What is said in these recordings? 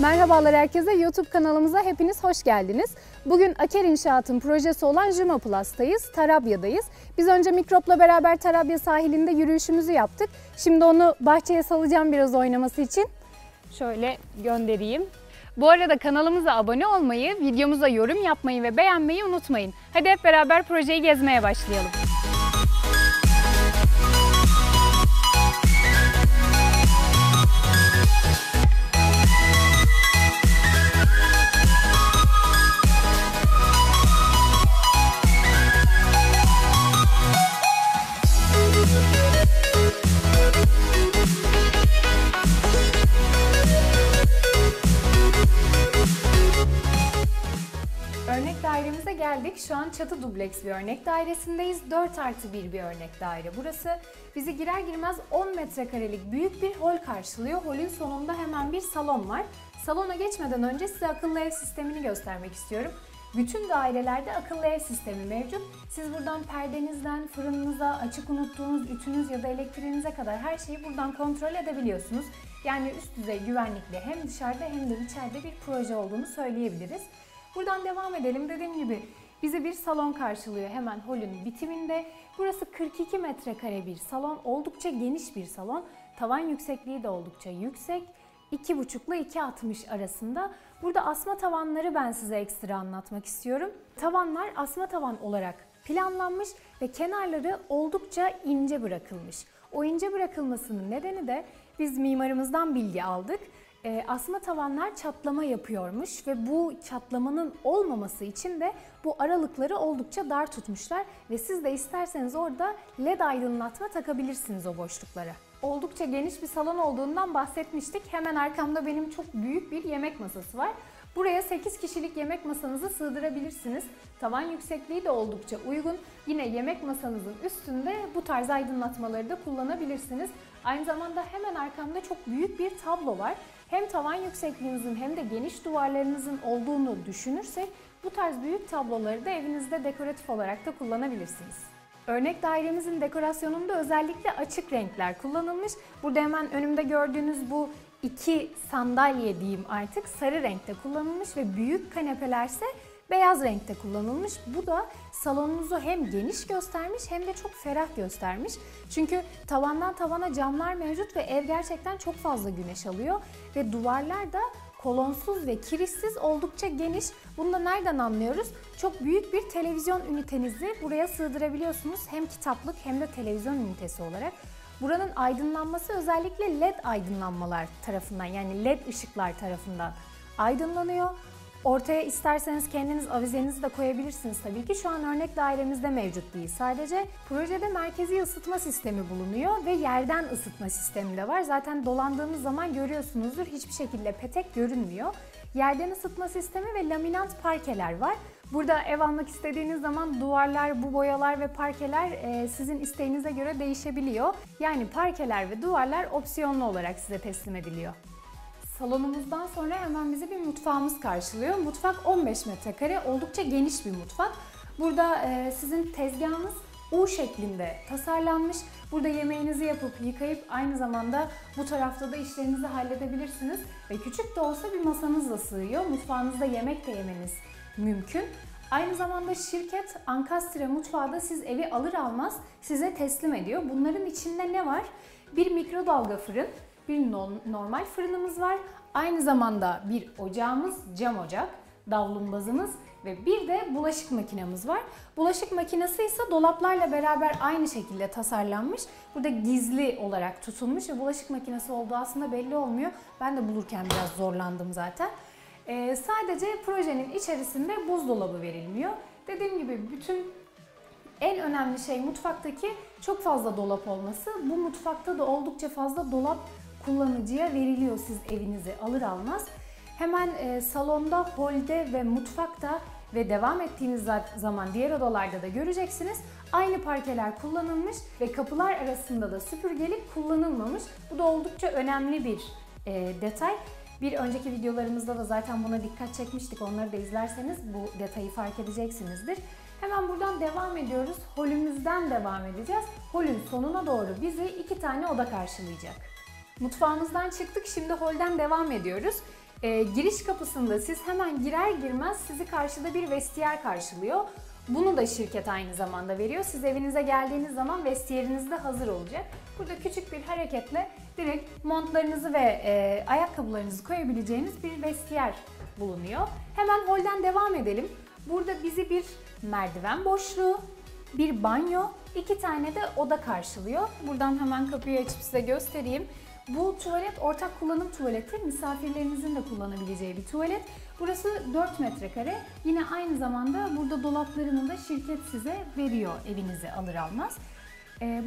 Merhabalar herkese, YouTube kanalımıza hepiniz hoş geldiniz. Bugün Aker İnşaat'ın projesi olan Juma Plus'tayız, Tarabya'dayız. Biz önce Mikropla beraber Tarabya sahilinde yürüyüşümüzü yaptık. Şimdi onu bahçeye salacağım biraz oynaması için. Şöyle göndereyim. Bu arada kanalımıza abone olmayı, videomuza yorum yapmayı ve beğenmeyi unutmayın. Hadi hep beraber projeyi gezmeye başlayalım. Dairemize geldik. Şu an çatı dubleks bir örnek dairesindeyiz. 4+1 bir örnek daire burası. Bizi girer girmez 10 metrekarelik büyük bir hol karşılıyor. Holün sonunda hemen bir salon var. Salona geçmeden önce size akıllı ev sistemini göstermek istiyorum. Bütün dairelerde akıllı ev sistemi mevcut. Siz buradan perdenizden, fırınınıza, açık unuttuğunuz ütünüz ya da elektriğinize kadar her şeyi buradan kontrol edebiliyorsunuz. Yani üst düzey güvenlikle hem dışarıda hem de içeride bir proje olduğunu söyleyebiliriz. Buradan devam edelim. Dediğim gibi bizi bir salon karşılıyor hemen holün bitiminde. Burası 42 metrekare bir salon. Oldukça geniş bir salon. Tavan yüksekliği de oldukça yüksek. 2,5 ile 2,60 arasında. Burada asma tavanları ben size ekstra anlatmak istiyorum. Tavanlar asma tavan olarak planlanmış ve kenarları oldukça ince bırakılmış. O ince bırakılmasının nedeni de biz mimarımızdan bilgi aldık. Asma tavanlar çatlama yapıyormuş ve bu çatlamanın olmaması için de bu aralıkları oldukça dar tutmuşlar ve siz de isterseniz orada LED aydınlatma takabilirsiniz o boşluklara. Oldukça geniş bir salon olduğundan bahsetmiştik. Hemen arkamda benim çok büyük bir yemek masası var. Buraya 8 kişilik yemek masanızı sığdırabilirsiniz. Tavan yüksekliği de oldukça uygun. Yine yemek masanızın üstünde bu tarz aydınlatmaları da kullanabilirsiniz. Aynı zamanda hemen arkamda çok büyük bir tablo var. Hem tavan yüksekliğinizin hem de geniş duvarlarınızın olduğunu düşünürsek bu tarz büyük tabloları da evinizde dekoratif olarak da kullanabilirsiniz. Örnek dairemizin dekorasyonunda özellikle açık renkler kullanılmış. Burada hemen önümde gördüğünüz bu 2 sandalye diyeyim artık sarı renkte kullanılmış ve büyük kanepelerse beyaz renkte kullanılmış. Bu da salonunuzu hem geniş göstermiş hem de çok ferah göstermiş. Çünkü tavandan tavana camlar mevcut ve ev gerçekten çok fazla güneş alıyor ve duvarlar da kolonsuz ve kirişsiz oldukça geniş. Bunu da nereden anlıyoruz? Çok büyük bir televizyon ünitenizi buraya sığdırabiliyorsunuz. Hem kitaplık hem de televizyon ünitesi olarak. Buranın aydınlanması özellikle LED aydınlanmalar tarafından yani LED ışıklar tarafından aydınlanıyor. Ortaya isterseniz kendiniz avizenizi de koyabilirsiniz tabii ki. Şu an örnek dairemizde mevcut değil sadece. Projede merkezi ısıtma sistemi bulunuyor ve yerden ısıtma sistemi de var. Zaten dolandığımız zaman görüyorsunuzdur hiçbir şekilde petek görünmüyor. Yerden ısıtma sistemi ve laminant parkeler var. Burada ev almak istediğiniz zaman duvarlar, bu boyalar ve parkeler sizin isteğinize göre değişebiliyor. Yani parkeler ve duvarlar opsiyonlu olarak size teslim ediliyor. Salonumuzdan sonra hemen bizi bir mutfağımız karşılıyor. Mutfak 15 metrekare, oldukça geniş bir mutfak. Burada sizin tezgahınız U şeklinde tasarlanmış. Burada yemeğinizi yapıp yıkayıp aynı zamanda bu tarafta da işlerinizi halledebilirsiniz. Ve küçük de olsa bir masanız da sığıyor. Mutfağınızda yemek de yemeniz mümkün. Aynı zamanda şirket ankastre mutfağı da siz evi alır almaz size teslim ediyor. Bunların içinde ne var? Bir mikrodalga fırın. Bir normal fırınımız var. Aynı zamanda bir ocağımız, cam ocak, davlumbazımız ve bir de bulaşık makinemiz var. Bulaşık makinesi ise dolaplarla beraber aynı şekilde tasarlanmış. Burada gizli olarak tutulmuş ve bulaşık makinesi olduğu aslında belli olmuyor. Ben de bulurken biraz zorlandım zaten. Sadece projenin içerisinde buzdolabı verilmiyor. Dediğim gibi bütün en önemli şey mutfaktaki çok fazla dolap olması. Bu mutfakta da oldukça fazla dolap kullanıcıya veriliyor siz evinizi alır almaz. Hemen salonda, holde ve mutfakta ve devam ettiğiniz zaman diğer odalarda da göreceksiniz. Aynı parkeler kullanılmış ve kapılar arasında da süpürgelik kullanılmamış. Bu da oldukça önemli bir detay. Bir önceki videolarımızda da zaten buna dikkat çekmiştik. Onları da izlerseniz bu detayı fark edeceksinizdir. Hemen buradan devam ediyoruz. Holümüzden devam edeceğiz. Holün sonuna doğru bizi 2 tane oda karşılayacak. Mutfağımızdan çıktık. Şimdi holden devam ediyoruz. Giriş kapısında siz hemen girer girmez sizi karşıda bir vestiyer karşılıyor. Bunu da şirket aynı zamanda veriyor. Siz evinize geldiğiniz zaman vestiyeriniz de hazır olacak. Burada küçük bir hareketle direkt montlarınızı ve ayakkabılarınızı koyabileceğiniz bir vestiyer bulunuyor. Hemen holden devam edelim. Burada bizi bir merdiven boşluğu, bir banyo, 2 tane de oda karşılıyor. Buradan hemen kapıyı açıp size göstereyim. Bu tuvalet ortak kullanım tuvaleti, misafirlerinizin de kullanabileceği bir tuvalet. Burası 4 metrekare. Yine aynı zamanda burada dolaplarını da şirket size veriyor evinizi alır almaz.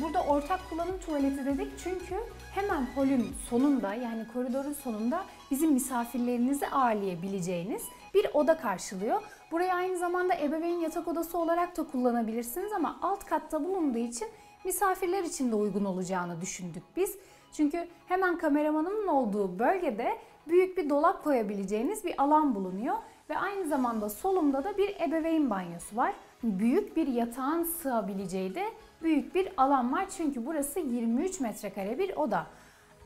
Burada ortak kullanım tuvaleti dedik çünkü hemen holün sonunda, yani koridorun sonunda bizim misafirlerinizi ağırlayabileceğiniz bir oda karşılıyor. Burayı aynı zamanda ebeveyn yatak odası olarak da kullanabilirsiniz ama alt katta bulunduğu için misafirler için de uygun olacağını düşündük biz. Çünkü hemen kameramanın olduğu bölgede büyük bir dolap koyabileceğiniz bir alan bulunuyor. Ve aynı zamanda solumda da bir ebeveyn banyosu var. Büyük bir yatağın sığabileceği de büyük bir alan var. Çünkü burası 23 metrekare bir oda.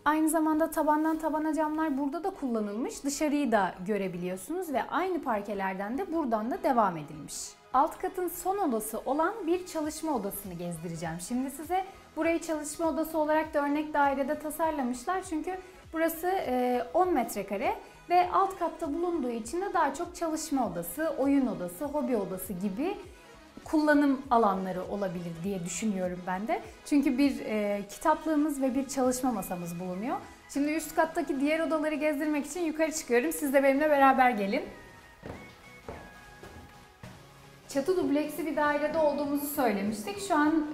Aynı zamanda tabandan tabana camlar burada da kullanılmış. Dışarıyı da görebiliyorsunuz ve aynı parkelerden de buradan da devam edilmiş. Alt katın son odası olan bir çalışma odasını gezdireceğim şimdi size. Burayı çalışma odası olarak da örnek dairede tasarlamışlar çünkü burası 10 metrekare ve alt katta bulunduğu için de daha çok çalışma odası, oyun odası, hobi odası gibi kullanım alanları olabilir diye düşünüyorum ben de. Çünkü bir kitaplığımız ve bir çalışma masamız bulunuyor. Şimdi üst kattaki diğer odaları gezdirmek için yukarı çıkıyorum. Siz de benimle beraber gelin. Çatı dubleksi bir dairede olduğumuzu söylemiştik. Şu an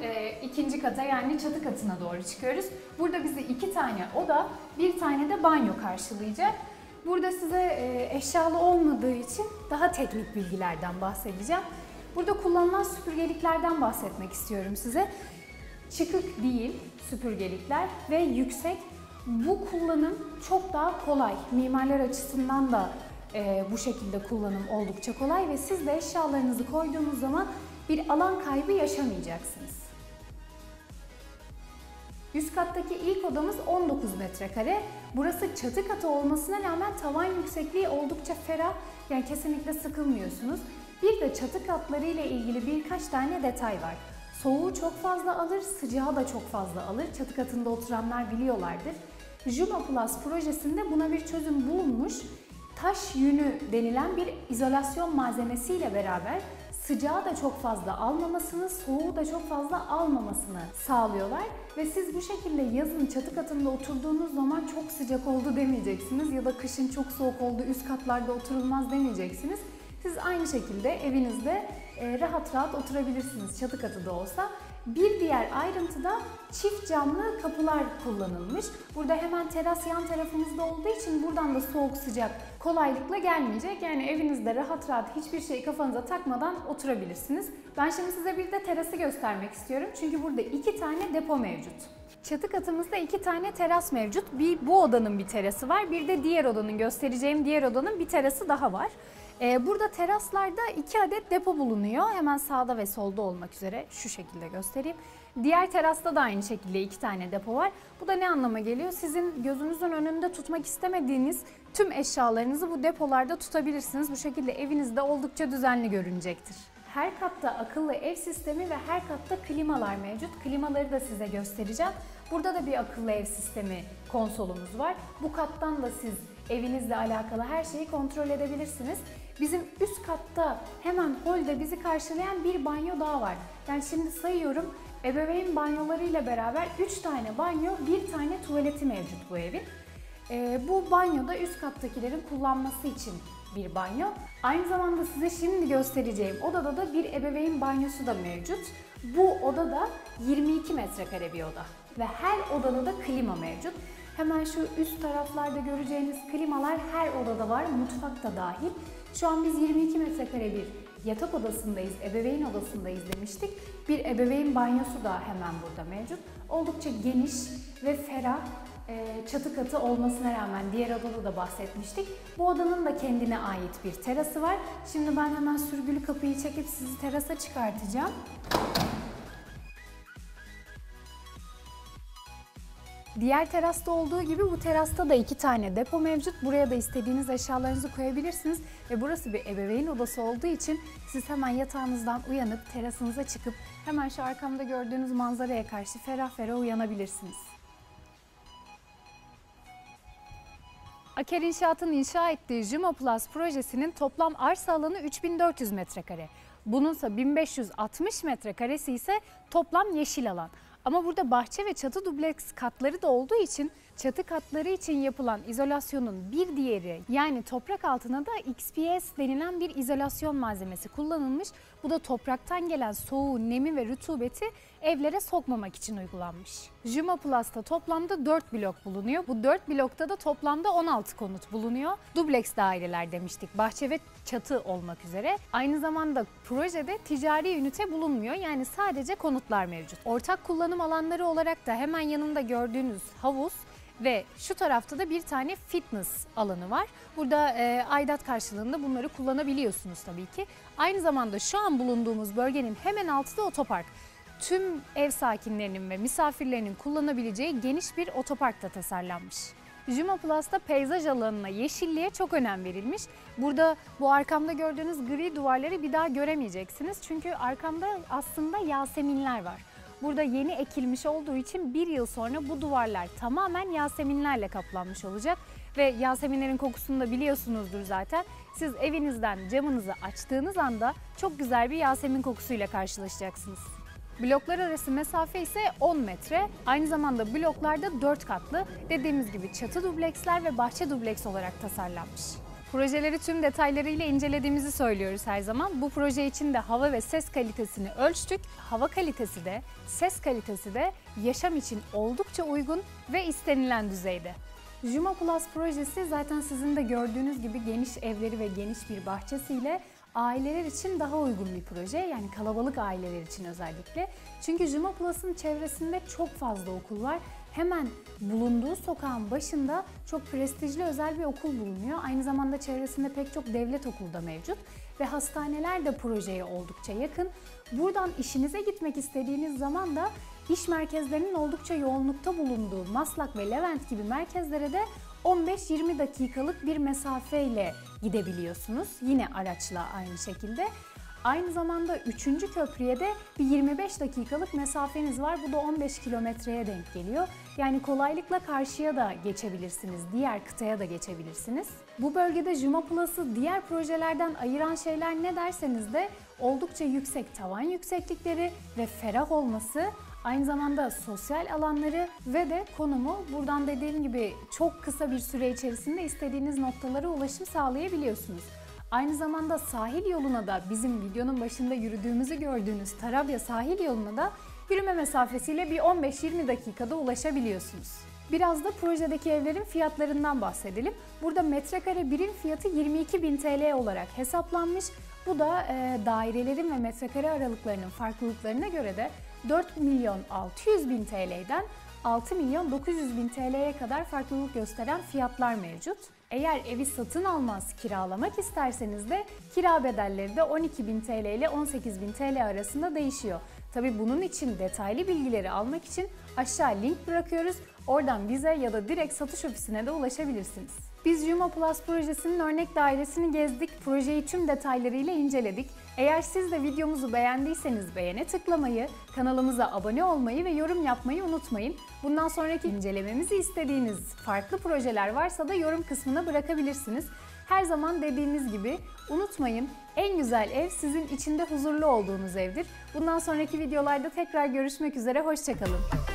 2. kata yani çatı katına doğru çıkıyoruz. Burada bizi 2 tane oda, 1 tane de banyo karşılayacak. Burada size eşyalı olmadığı için daha teknik bilgilerden bahsedeceğim. Burada kullanılan süpürgeliklerden bahsetmek istiyorum size. Çıkık değil süpürgelikler ve yüksek. Bu kullanım çok daha kolay. Mimarlar açısından da bu şekilde kullanım oldukça kolay ve siz de eşyalarınızı koyduğunuz zaman bir alan kaybı yaşamayacaksınız. Üst kattaki ilk odamız 19 metrekare. Burası çatı katı olmasına rağmen tavan yüksekliği oldukça ferah. Yani kesinlikle sıkılmıyorsunuz. Bir de çatı katları ile ilgili birkaç tane detay var. Soğuğu çok fazla alır, sıcağı da çok fazla alır. Çatı katında oturanlar biliyorlardır. Juma Plus projesinde buna bir çözüm bulunmuş. Taş yünü denilen bir izolasyon malzemesiyle beraber sıcağı da çok fazla almamasını, soğuğu da çok fazla almamasını sağlıyorlar. Ve siz bu şekilde yazın çatı katında oturduğunuz zaman çok sıcak oldu demeyeceksiniz ya da kışın çok soğuk oldu, üst katlarda oturulmaz demeyeceksiniz. Siz aynı şekilde evinizde rahat rahat oturabilirsiniz çatı katı da olsa. Bir diğer ayrıntıda çift camlı kapılar kullanılmış. Burada hemen teras yan tarafımızda olduğu için buradan da soğuk sıcak kolaylıkla gelmeyecek. Yani evinizde rahat rahat hiçbir şeyi kafanıza takmadan oturabilirsiniz. Ben şimdi size bir de terası göstermek istiyorum. Çünkü burada 2 tane depo mevcut. Çatı katımızda 2 tane teras mevcut. Bir bu odanın bir terası var. Bir de diğer odanın göstereceğim diğer odanın bir terası daha var. Burada teraslarda 2 adet depo bulunuyor. Hemen sağda ve solda olmak üzere şu şekilde göstereyim. Diğer terasta da aynı şekilde 2 tane depo var. Bu da ne anlama geliyor? Sizin gözünüzün önünde tutmak istemediğiniz tüm eşyalarınızı bu depolarda tutabilirsiniz. Bu şekilde evinizde oldukça düzenli görünecektir. Her katta akıllı ev sistemi ve her katta klimalar mevcut. Klimaları da size göstereceğim. Burada da bir akıllı ev sistemi konsolumuz var. Bu kattan da siz evinizle alakalı her şeyi kontrol edebilirsiniz. Bizim üst katta hemen holde bizi karşılayan bir banyo daha var. Yani şimdi sayıyorum, ebeveyn banyolarıyla beraber 3 tane banyo, 1 tane tuvaleti mevcut bu evin. Bu banyoda üst kattakilerin kullanması için bir banyo. Aynı zamanda size şimdi göstereceğim odada da bir ebeveyn banyosu da mevcut. Bu oda da 22 metrekare bir oda ve her odada da klima mevcut. Hemen şu üst taraflarda göreceğiniz klimalar her odada var, mutfakta dahil. Şu an biz 22 metrekare bir yatak odasındayız, ebeveyn odasındayız demiştik. Bir ebeveyn banyosu da hemen burada mevcut. Oldukça geniş ve ferah, çatı katı olmasına rağmen diğer odada da bahsetmiştik. Bu odanın da kendine ait bir terası var. Şimdi ben hemen sürgülü kapıyı çekip sizi terasa çıkartacağım. Diğer terasta olduğu gibi bu terasta da 2 tane depo mevcut. Buraya da istediğiniz eşyalarınızı koyabilirsiniz. Ve burası bir ebeveyn odası olduğu için siz hemen yatağınızdan uyanıp terasınıza çıkıp hemen şu arkamda gördüğünüz manzaraya karşı ferah ferah uyanabilirsiniz. Aker İnşaat'ın inşa ettiği Juma Plus projesinin toplam arsa alanı 3400 metrekare. Bununsa 1560 metrekaresi ise toplam yeşil alan. Ama burada bahçe ve çatı dubleks katları da olduğu için çatı katları için yapılan izolasyonun bir diğeri yani toprak altına da XPS denilen bir izolasyon malzemesi kullanılmış. Bu da topraktan gelen soğuğu, nemi ve rutubeti evlere sokmamak için uygulanmış. Juma Plus'ta toplamda 4 blok bulunuyor. Bu 4 blokta da toplamda 16 konut bulunuyor. Dubleks daireler demiştik, bahçe ve çatı olmak üzere. Aynı zamanda projede ticari ünite bulunmuyor. Yani sadece konutlar mevcut. Ortak kullanım alanları olarak da hemen yanında gördüğünüz havuz ve şu tarafta da bir tane fitness alanı var. Burada aidat karşılığında bunları kullanabiliyorsunuz tabii ki. Aynı zamanda şu an bulunduğumuz bölgenin hemen altı da otopark. Tüm ev sakinlerinin ve misafirlerinin kullanabileceği geniş bir otopark da tasarlanmış. Juma Plus'ta peyzaj alanına, yeşilliğe çok önem verilmiş. Burada bu arkamda gördüğünüz gri duvarları bir daha göremeyeceksiniz. Çünkü arkamda aslında Yaseminler var. Burada yeni ekilmiş olduğu için bir yıl sonra bu duvarlar tamamen Yaseminlerle kaplanmış olacak. Ve Yaseminlerin kokusunu da biliyorsunuzdur zaten. Siz evinizden camınızı açtığınız anda çok güzel bir Yasemin kokusuyla karşılaşacaksınız. Bloklar arası mesafe ise 10 metre. Aynı zamanda bloklarda 4 katlı. Dediğimiz gibi çatı dubleksler ve bahçe dubleks olarak tasarlanmış. Projeleri tüm detaylarıyla incelediğimizi söylüyoruz her zaman. Bu proje için de hava ve ses kalitesini ölçtük. Hava kalitesi de, ses kalitesi de yaşam için oldukça uygun ve istenilen düzeyde. Juma Plus projesi zaten sizin de gördüğünüz gibi geniş evleri ve geniş bir bahçesiyle aileler için daha uygun bir proje. Yani kalabalık aileler için özellikle. Çünkü Juma Plus'ın çevresinde çok fazla okul var. Hemen bulunduğu sokağın başında çok prestijli özel bir okul bulunuyor. Aynı zamanda çevresinde pek çok devlet okulu da mevcut ve hastaneler de projeye oldukça yakın. Buradan işinize gitmek istediğiniz zaman da iş merkezlerinin oldukça yoğunlukta bulunduğu Maslak ve Levent gibi merkezlere de 15-20 dakikalık bir mesafeyle gidebiliyorsunuz. Yine araçla aynı şekilde. Aynı zamanda 3. köprüye de bir 25 dakikalık mesafeniz var. Bu da 15 kilometreye denk geliyor. Yani kolaylıkla karşıya da geçebilirsiniz, diğer kıtaya da geçebilirsiniz. Bu bölgede Juma Plus'ı diğer projelerden ayıran şeyler ne derseniz de oldukça yüksek tavan yükseklikleri ve ferah olması, aynı zamanda sosyal alanları ve de konumu. Buradan dediğim gibi çok kısa bir süre içerisinde istediğiniz noktalara ulaşım sağlayabiliyorsunuz. Aynı zamanda sahil yoluna da bizim videonun başında yürüdüğümüzü gördüğünüz Tarabya sahil yoluna da yürüme mesafesiyle bir 15-20 dakikada ulaşabiliyorsunuz. Biraz da projedeki evlerin fiyatlarından bahsedelim. Burada metrekare birim fiyatı 22.000 TL olarak hesaplanmış. Bu da dairelerin ve metrekare aralıklarının farklılıklarına göre de 4.600.000 TL'den 6.900.000 TL'ye kadar farklılık gösteren fiyatlar mevcut. Eğer evi satın almaz, kiralamak isterseniz de kira bedelleri de 12.000 TL ile 18.000 TL arasında değişiyor. Tabii bunun için detaylı bilgileri almak için aşağı link bırakıyoruz. Oradan bize ya da direkt satış ofisine de ulaşabilirsiniz. Biz Juma Plus projesinin örnek dairesini gezdik, projeyi tüm detaylarıyla inceledik. Eğer siz de videomuzu beğendiyseniz beğene tıklamayı, kanalımıza abone olmayı ve yorum yapmayı unutmayın. Bundan sonraki incelememizi istediğiniz farklı projeler varsa da yorum kısmına bırakabilirsiniz. Her zaman dediğimiz gibi unutmayın, en güzel ev sizin içinde huzurlu olduğunuz evdir. Bundan sonraki videolarda tekrar görüşmek üzere, hoşça kalın.